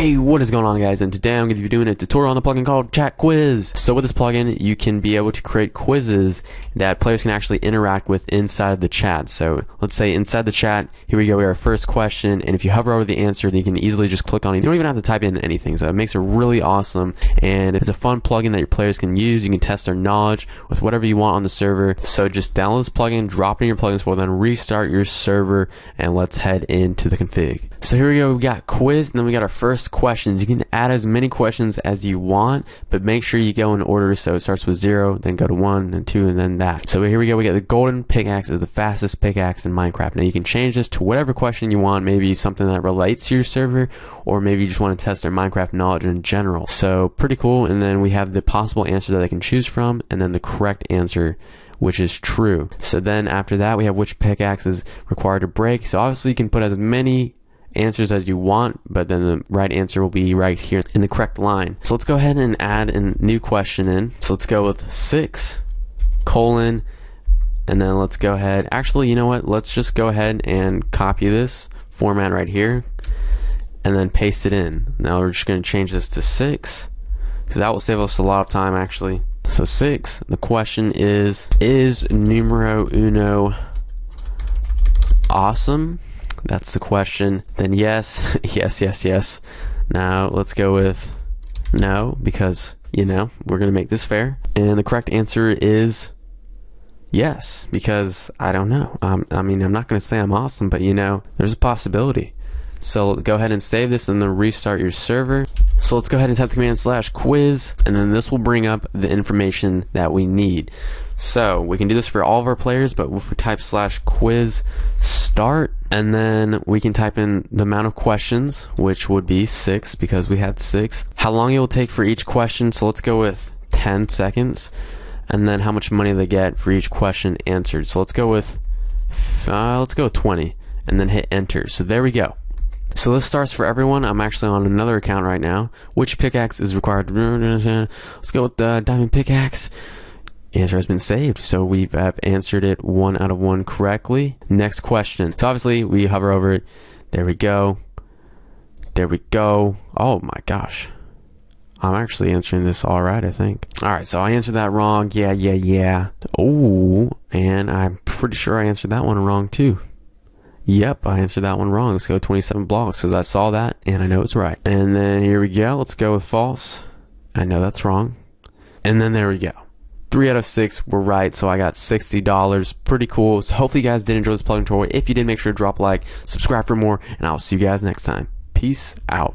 Hey, what is going on, guys? And today I'm going to be doing a tutorial on the plugin called Chat Quiz. So with this plugin, you can be able to create quizzes that players can actually interact with inside of the chat. So let's say inside the chat, here we go, we have our first question, and if you hover over the answer, then you can easily just click on it. You don't even have to type in anything, so it makes it really awesome, and it's a fun plugin that your players can use. You can test their knowledge with whatever you want on the server. So just download this plugin, drop it in your plugins folder, then restart your server, and let's head into the config. So here we go, we got quiz, and then we got our first questions. You can add as many questions as you want, but make sure you go in order, so it starts with 0, then go to 1, then 2, and then that. So here we go, we got the golden pickaxe is the fastest pickaxe in Minecraft. Now you can change this to whatever question you want, maybe something that relates to your server, or maybe you just want to test their Minecraft knowledge in general. So pretty cool, and then we have the possible answer that they can choose from, and then the correct answer, which is true. So then after that we have which pickaxe is required to break. So obviously you can put as many answers as you want, but then the right answer will be right here in the correct line. So let's go ahead and add a new question in. So let's go with 6:, and then let's go ahead, actually, you know what, let's just go ahead and copy this format right here and then paste it in. Now we're just going to change this to 6 because that will save us a lot of time, actually. So 6, the question is numero uno awesome? That's the question. Then yes, yes, yes, yes. Now let's go with no, because, you know, we're going to make this fair. And the correct answer is yes, because I don't know. I mean, I'm not going to say I'm awesome, but, you know, there's a possibility. So go ahead and save this and then restart your server. So let's go ahead and type the command /quiz, and then this will bring up the information that we need. So we can do this for all of our players, but if we type /quiz start, and then we can type in the amount of questions, which would be 6 because we had 6. How long it will take for each question, so let's go with 10 seconds. And then how much money they get for each question answered. So let's go with 20, and then hit enter. So there we go. So this starts for everyone. I'm actually on another account right now. Which pickaxe is required? Let's go with the diamond pickaxe. Answer has been saved. So we have answered it 1 out of 1 correctly. Next question. So obviously we hover over it. There we go. There we go. Oh my gosh. I'm actually answering this all right, I think. All right, so I answered that wrong. Yeah, yeah, yeah. Oh, and I'm pretty sure I answered that one wrong too. Yep, I answered that one wrong. Let's go 27 blocks because I saw that and I know it's right. And then here we go. Let's go with false. I know that's wrong. And then there we go. 3 out of 6 were right, so I got $60. Pretty cool. So hopefully you guys did enjoy this plugin tutorial. If you did, make sure to drop a like, subscribe for more, and I'll see you guys next time. Peace out.